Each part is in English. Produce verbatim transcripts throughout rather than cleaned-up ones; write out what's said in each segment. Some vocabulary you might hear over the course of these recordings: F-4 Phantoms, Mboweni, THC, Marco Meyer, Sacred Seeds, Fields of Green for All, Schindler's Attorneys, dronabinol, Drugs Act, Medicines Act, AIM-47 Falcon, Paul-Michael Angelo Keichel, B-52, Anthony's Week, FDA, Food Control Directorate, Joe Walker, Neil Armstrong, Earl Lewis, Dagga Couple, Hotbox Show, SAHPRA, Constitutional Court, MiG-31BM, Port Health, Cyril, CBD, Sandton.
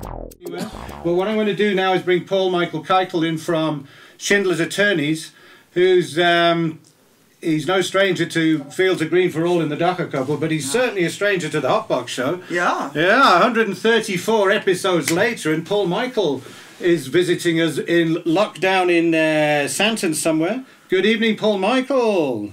Well, what I'm going to do now is bring Paul-Michael Keichel in from Schindler's Attorneys, who's um, he's no stranger to Fields of Green for All in the Dagga Couple, but he's certainly a stranger to the Hotbox Show. Yeah. Yeah, one hundred thirty-four episodes later, and Paul-Michael is visiting us in lockdown in uh, Santon somewhere. Good evening, Paul-Michael.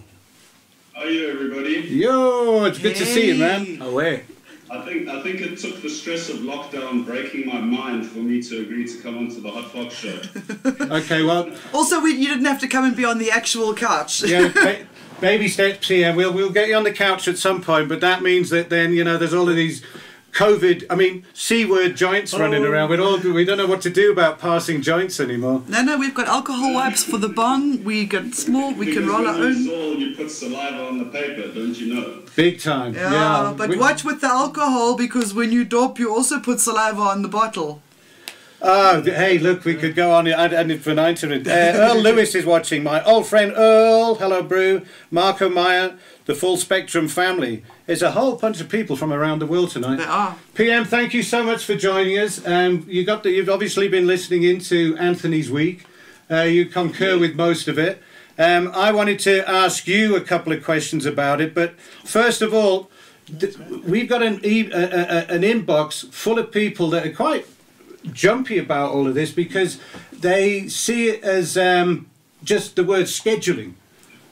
How are you, everybody? Yo, it's good hey. to see you, man. Away. I think I think it took the stress of lockdown breaking my mind for me to agree to come onto the Hotbox Show. Okay, well. Also, we, you didn't have to come and be on the actual couch. Yeah, ba baby steps here. We'll we'll get you on the couch at some point, but that means that then you know there's all of these COVID, I mean, C-word joints oh. running around. We're all, we don't know what to do about passing joints anymore. No, no, we've got alcohol wipes for the bong. We got small, we because can roll our own. All, you put saliva on the paper, don't you know? Big time, yeah. yeah. But we, watch with the alcohol, because when you dope, you also put saliva on the bottle. Oh, hey, look, we could go on. I'd end it for ninety minutes. Uh, Earl Lewis is watching. My old friend Earl, hello, Brew, Marco Meyer, the full spectrum family. There's a whole bunch of people from around the world tonight. There are. P M, thank you so much for joining us. Um, you got the, you've obviously been listening into Anthony's Week. Uh, you concur with most of it. Um, I wanted to ask you a couple of questions about it, but first of all, th we've got an, e a, a, a, an inbox full of people that are quite jumpy about all of this because they see it as um, just the word scheduling.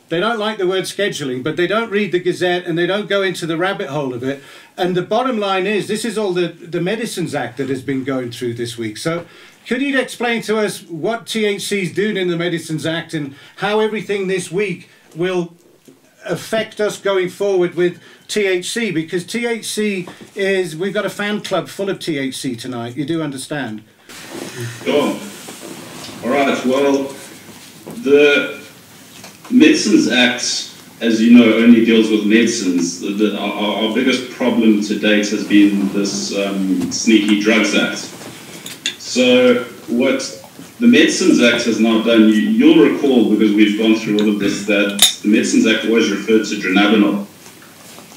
They don't like the word scheduling, but they don't read the Gazette and they don't go into the rabbit hole of it. And the bottom line is, this is all the, the Medicines Act that has been going through this week. So could you explain to us what T H C is doing in the Medicines Act and how everything this week will affect us going forward with T H C, because T H C is, we've got a fan club full of T H C tonight, you do understand. Go on. All right, well, the Medicines Act, as you know, only deals with medicines. The, the, our, our biggest problem to date has been this um, sneaky Drugs Act. So what the Medicines Act has now done, you, you'll recall, because we've gone through all of this, that the Medicines Act always referred to dronabinol.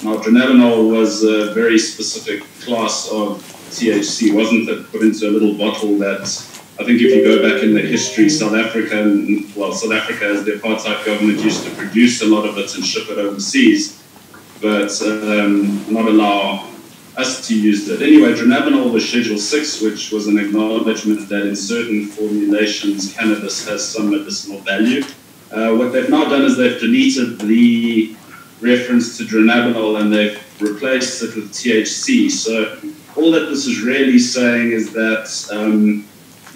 Now, dronabinol was a very specific class of T H C, wasn't it? Put into a little bottle that, I think if you go back in the history, South Africa, and, well, South Africa as the apartheid government used to produce a lot of it and ship it overseas, but um, not allow us to use it. Anyway, dronabinol was Schedule six, which was an acknowledgement that in certain formulations, cannabis has some medicinal value. Uh, what they've now done is they've deleted the reference to dronabinol and they've replaced it with T H C. So all that this is really saying is that um,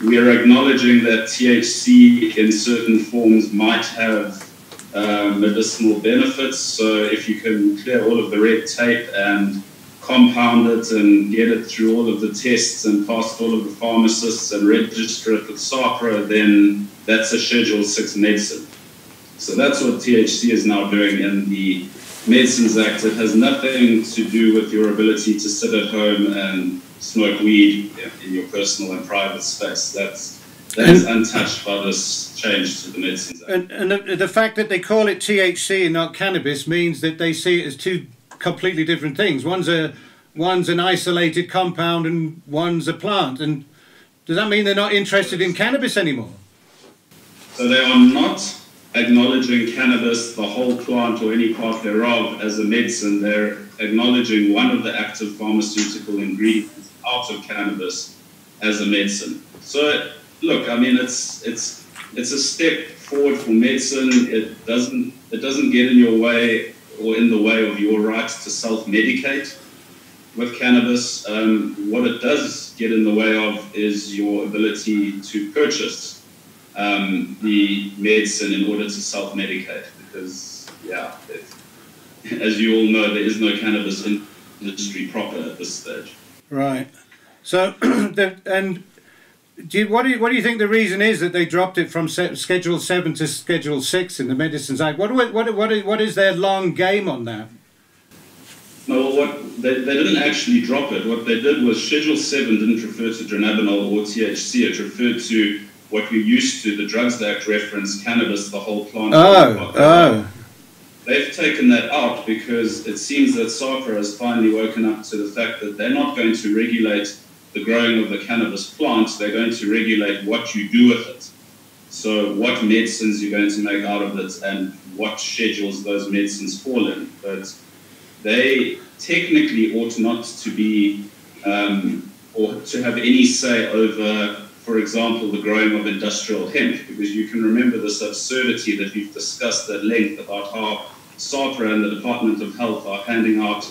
we are acknowledging that T H C in certain forms might have uh, medicinal benefits. So if you can clear all of the red tape and compound it and get it through all of the tests and past all of the pharmacists and register it with SAHPRA, then that's a Schedule six medicine. So that's what T H C is now doing in the Medicines Act. It has nothing to do with your ability to sit at home and smoke weed in your personal and private space. That's, that is untouched by this change to the Medicines Act. And, and the, the fact that they call it T H C and not cannabis means that they see it as two completely different things. One's, a, one's an isolated compound and one's a plant. And does that mean they're not interested in cannabis anymore? So they are not acknowledging cannabis, the whole plant or any part thereof, as a medicine. They're acknowledging one of the active pharmaceutical ingredients out of cannabis as a medicine. So look, I mean, it's it's it's a step forward for medicine. It doesn't it doesn't get in your way or in the way of your right to self-medicate with cannabis. Um, what it does get in the way of is your ability to purchase Um, the medicine in order to self-medicate, because, yeah, it, as you all know, there is no cannabis industry proper at this stage. Right. So, the, and do you, what, do you, what do you think the reason is that they dropped it from Schedule seven to Schedule six in the Medicines Act? What, what, what, what, what is their long game on that? No, what, they, they didn't actually drop it. What they did was Schedule seven didn't refer to dronabinol or T H C. It referred to what we used to, the Drugs Act reference, cannabis, the whole plant. Oh, oh. They've taken that out because it seems that SAHPRA has finally woken up to the fact that they're not going to regulate the growing of the cannabis plants, they're going to regulate what you do with it. So what medicines you're going to make out of it and what schedules those medicines fall in. But they technically ought not to be um, or to have any say over, for example, the growing of industrial hemp, because you can remember this absurdity that we've discussed at length about how SAHPRA and the Department of Health are handing out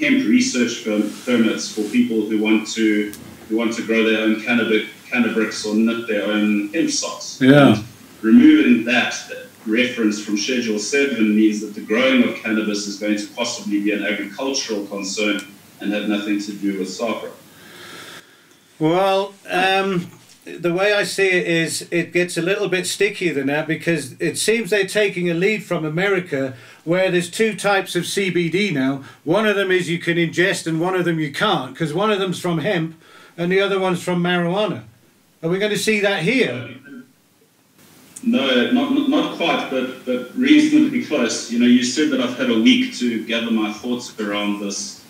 hemp research permits for people who want to who want to grow their own cannabis. Cannabricks or knit their own hemp socks. Yeah. And removing that, that reference from Schedule seven means that the growing of cannabis is going to possibly be an agricultural concern and have nothing to do with SAHPRA. Well, um, the way I see it is it gets a little bit stickier than that, because it seems they're taking a lead from America, where there's two types of C B D now. One of them is you can ingest and one of them you can't, because one of them's from hemp and the other one's from marijuana. Are we going to see that here? No, not, not quite, but, but reasonably close. You know, you said that I've had a week to gather my thoughts around this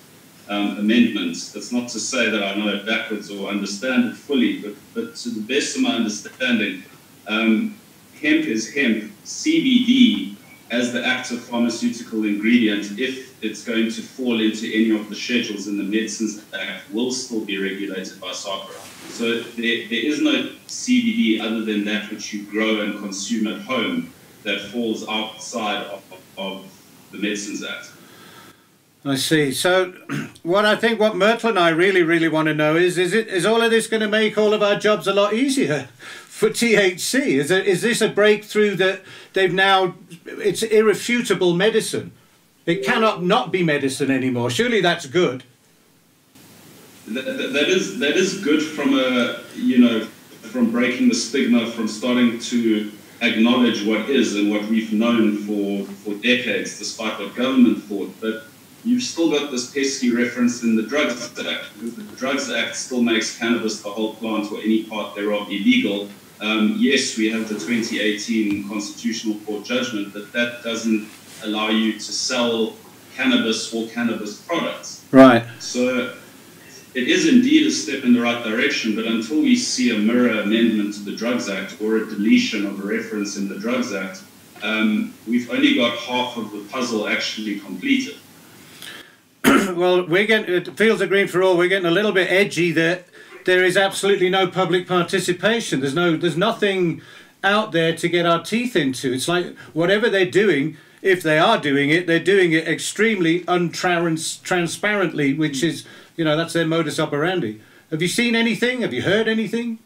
um, amendment. That's not to say that I know it backwards or understand it fully, but, but to the best of my understanding, um, hemp is hemp. C B D, as the active pharmaceutical ingredient, if it's going to fall into any of the schedules in the Medicines Act, will still be regulated by SAHPRA. So there, there is no C B D other than that which you grow and consume at home that falls outside of, of, of the Medicines Act. I see. So what I think what Myrtle and I really, really want to know is, is, it, is all of this going to make all of our jobs a lot easier for T H C? Is, it, is this a breakthrough that they've now, it's irrefutable medicine? It cannot not be medicine anymore. Surely that's good. That, that, that is that is good from a you know from breaking the stigma, from starting to acknowledge what is and what we've known for for decades, despite what government thought. But you've still got this pesky reference in the Drugs Act. Because the Drugs Act still makes cannabis, the whole plant or any part thereof, illegal. Um, yes, we have the twenty eighteen Constitutional Court judgment, but that doesn't allow you to sell cannabis or cannabis products. Right. So it is indeed a step in the right direction, but until we see a mirror amendment to the Drugs Act or a deletion of a reference in the Drugs Act, um, we've only got half of the puzzle actually completed. Well, we're getting, Fields of Green for All, we're getting a little bit edgy that there is absolutely no public participation. There's no, there's nothing out there to get our teeth into. It's like whatever they're doing, if they are doing it, they're doing it extremely untransparently, which is, you know, that's their modus operandi. Have you seen anything? Have you heard anything?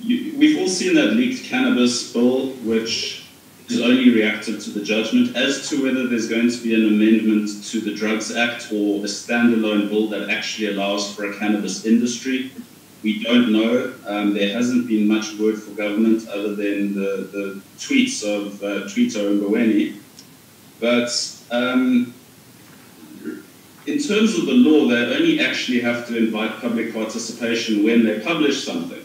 You, we've all seen that leaked cannabis bill, which is only reacted to the judgment. As to whether there's going to be an amendment to the Drugs Act or a standalone bill that actually allows for a cannabis industry, we don't know. Um, there hasn't been much word for government other than the, the tweets of uh, Twitter Mboweni. But um, in terms of the law, they only actually have to invite public participation when they publish something.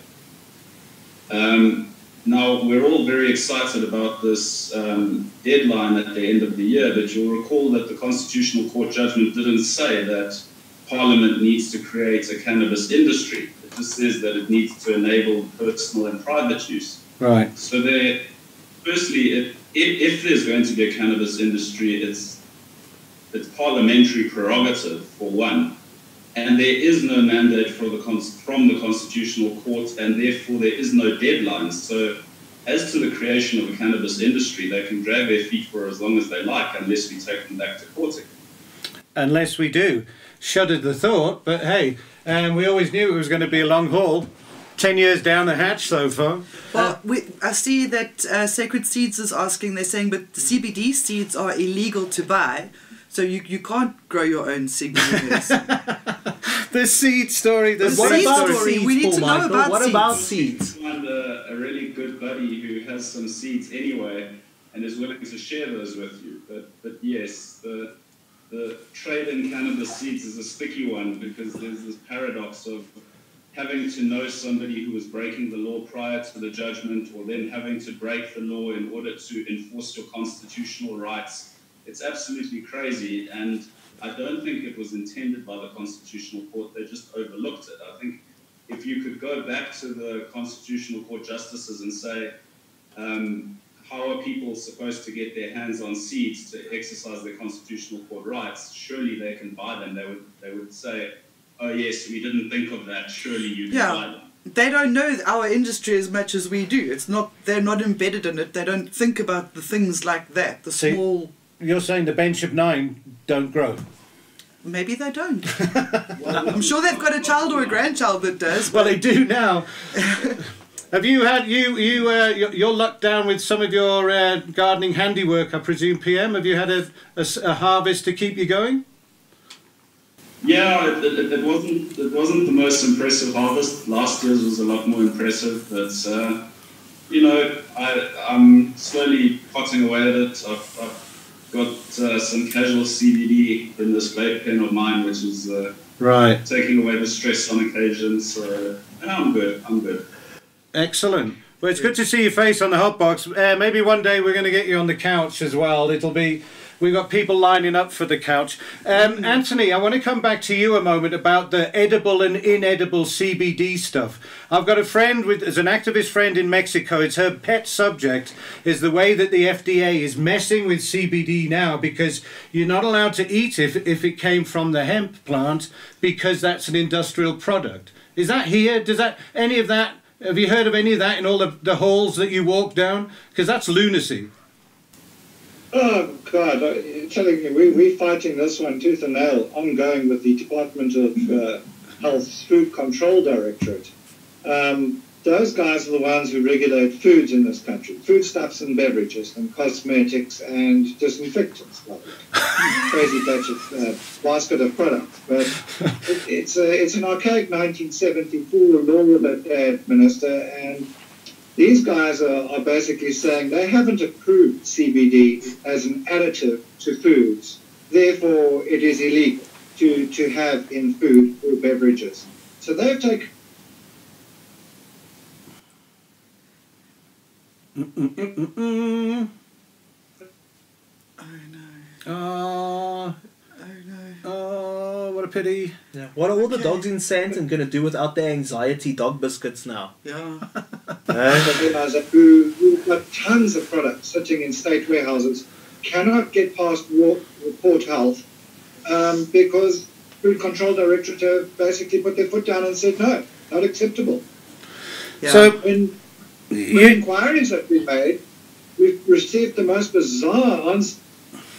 Um, Now, we're all very excited about this um, deadline at the end of the year, but you'll recall that the Constitutional Court judgment didn't say that Parliament needs to create a cannabis industry. It just says that it needs to enable personal and private use. Right. So there, firstly, if, if, if there's going to be a cannabis industry, it's, it's parliamentary prerogative, for one. And there is no mandate for the cons from the Constitutional Court, and therefore there is no deadline. So as to the creation of a cannabis industry, they can drag their feet for as long as they like, unless we take them back to court again. Unless we do. Shuddered the thought, but hey, um, we always knew it was going to be a long haul. Ten years down the hatch so far. Well, we, I see that uh, Sacred Seeds is asking, they're saying, but the C B D seeds are illegal to buy. So you, you can't grow your own seeds. The seed story. The, the seed story. Seeds, we need to know about what seeds. What about seeds? I found a, a really good buddy who has some seeds anyway and is willing to share those with you. But, but yes, the, the trade in cannabis seeds is a sticky one, because there's this paradox of having to know somebody who was breaking the law prior to the judgment, or then having to break the law in order to enforce your constitutional rights. It's absolutely crazy, and I don't think it was intended by the Constitutional Court. They just overlooked it. I think if you could go back to the Constitutional Court justices and say, um, how are people supposed to get their hands on seeds to exercise their Constitutional Court rights? Surely they can buy them. They would, they would say, oh yes, we didn't think of that. Surely you can yeah. buy them. They don't know our industry as much as we do. It's not, they're not embedded in it. They don't think about the things like that. The See, small. You're saying the bench of nine don't grow. Maybe they don't. Well, I'm sure they've got a child or a grandchild that does. Well, they do now. Have you had you you uh, your, your luck down with some of your uh, gardening handiwork? I presume, P M. Have you had a, a, a harvest to keep you going? Yeah, it, it, it wasn't it wasn't the most impressive harvest. Last year's was a lot more impressive, but uh, you know, I, I'm slowly potting away at it. I've, I've got uh, some casual C B D in this vape pen of mine, which is uh, right taking away the stress on occasion. So, and I'm good. I'm good. Excellent. Well, it's good to see your face on the Hotbox. Uh, maybe one day we're going to get you on the couch as well. It'll be. We've got people lining up for the couch. Um, Anthony, I want to come back to you a moment about the edible and inedible C B D stuff. I've got a friend, with, as an activist friend in Mexico, it's her pet subject, is the way that the F D A is messing with C B D now, because you're not allowed to eat it if, if it came from the hemp plant, because that's an industrial product. Is that here? Does that, any of that, have you heard of any of that in all the, the halls that you walk down? Because that's lunacy. Oh, God, I'm telling you, we, we're fighting this one tooth and nail, ongoing with the Department of uh, Health's Food Control Directorate. Um, those guys are the ones who regulate foods in this country, foodstuffs and beverages and cosmetics and disinfectants, like a crazy batch of uh, basket of products. But it, it's, a, it's an archaic nineteen seventy-four law that they administer, and these guys are, are basically saying they haven't approved C B D as an additive to foods. Therefore, it is illegal to, to have in food or beverages. So they've taken... Mm -mm -mm -mm -mm. Oh, no. Oh, oh, no. Oh, what a pity. Yeah. What are all okay. the dogs in Sandton going to do without their anxiety dog biscuits now? Yeah. We've got tons of products sitting in state warehouses, cannot get past Port Health um, because Food Control Directorate have basically put their foot down and said, no, not acceptable. Yeah. So when, when inquiries have been made, we've received the most bizarre answers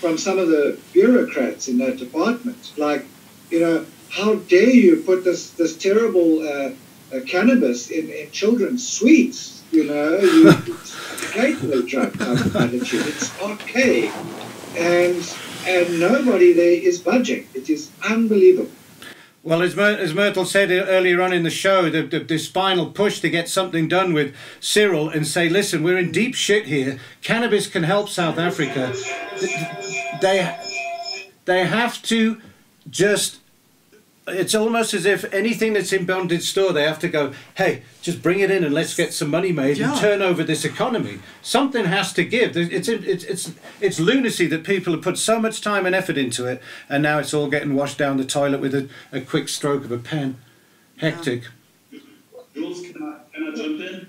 from some of the bureaucrats in that department. Like, you know, how dare you put this, this terrible... Uh, Uh, cannabis in, in children's sweets, you know, you hate the drug attitude. It's okay, and and nobody there is budging. It is unbelievable. Well, as, Myr as Myrtle said earlier on in the show, the, the, the spinal push to get something done with Cyril and say, listen, we're in deep shit here. Cannabis can help South Africa. They they have to just. It's almost as if anything that's in bonded store, they have to go, hey, just bring it in and let's get some money made yeah. and turn over this economy. Something has to give. It's, it's, it's, it's lunacy that people have put so much time and effort into it, and now it's all getting washed down the toilet with a, a quick stroke of a pen. Hectic. Yeah. Jules, can I, can I jump in?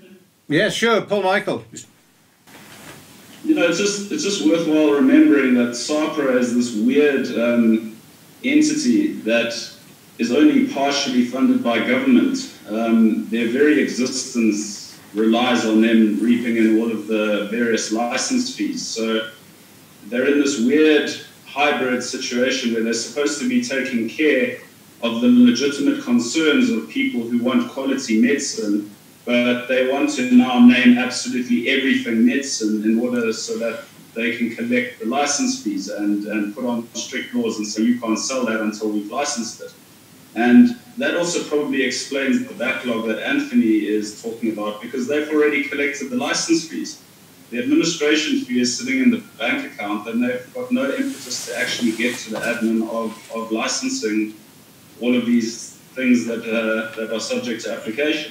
Yeah, sure. Paul-Michael. You know, it's just, it's just worthwhile remembering that SAHPRA is this weird um, entity that... is only partially funded by government. Um, their very existence relies on them reaping in all of the various license fees. So they're in this weird hybrid situation where they're supposed to be taking care of the legitimate concerns of people who want quality medicine, but they want to now name absolutely everything medicine in order so that they can collect the license fees and, and put on strict laws and say you can't sell that until we've licensed it. And that also probably explains the backlog that Anthony is talking about, because they've already collected the license fees. The administration fee is sitting in the bank account, and they've got no impetus to actually get to the admin of, of licensing all of these things that, uh, that are subject to application.